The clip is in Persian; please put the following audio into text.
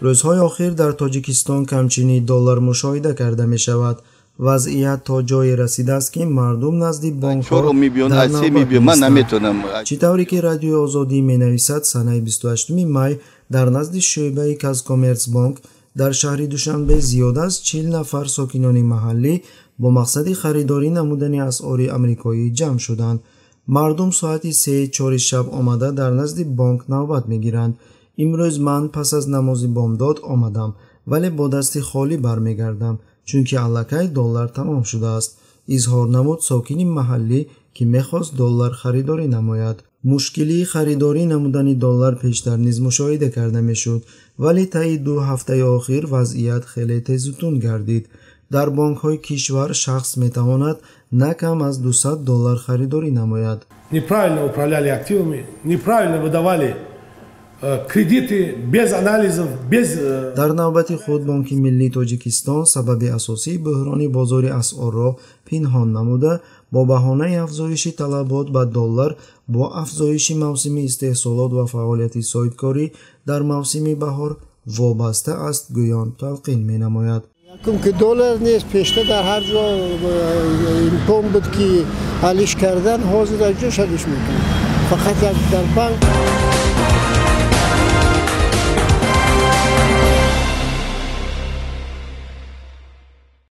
روزهای اخیر در تاجیکستان کمچنین دلار مشاهده کرده می شود. وضعیت تا جای رسیده است که مردم نزدیک بانک‌ها در نوبت هستند. چطوری که رادیو آزادی می نویسد سنه 28 مای در نزد شعبه کاز کامرس بانک در شهر دوشنبه زیاد از 40 نفر ساکنان محلی با مقصد خریداری نمودن اسعار آمریکایی جمع شدند. مردم ساعت 3-4 شب آمده در نزد بانک نوبت می گیرند. امروز من پس از نماز بامداد آمدم ولی با دست خالی برمیگردم چونکه علاقه دلار تمام شده است. اظهار نمود ساکین محلی که میخواست دلار خریداری نماید. مشکلی خریداری نمودن دلار پیشتر نیز مشاهده کرده میشد ولی طی دو هفته اخیر وضعیت خیلی تیزتون گردید. در بانک های کشور شخص میتواند نه کم از 200 دلار خریداری نماید. неправильно управляли активами, неправильно выдавали кредиты без анализов, без در نوبت خود بانک ملی تاجیکستان سبب اساسی بحران بازار اسعار را پنهان نموده با بهانه افزایش طلبات به دلار با افزایش موسم استحصالات و فعالیت صاحبکاری در موسم بهار وابسته است گویان تلقین می نماید. کم که دلار نیست پیشتر در هر جا امکان بود که حلش کردن حاضر در جا شدش میکنه فقط در بانک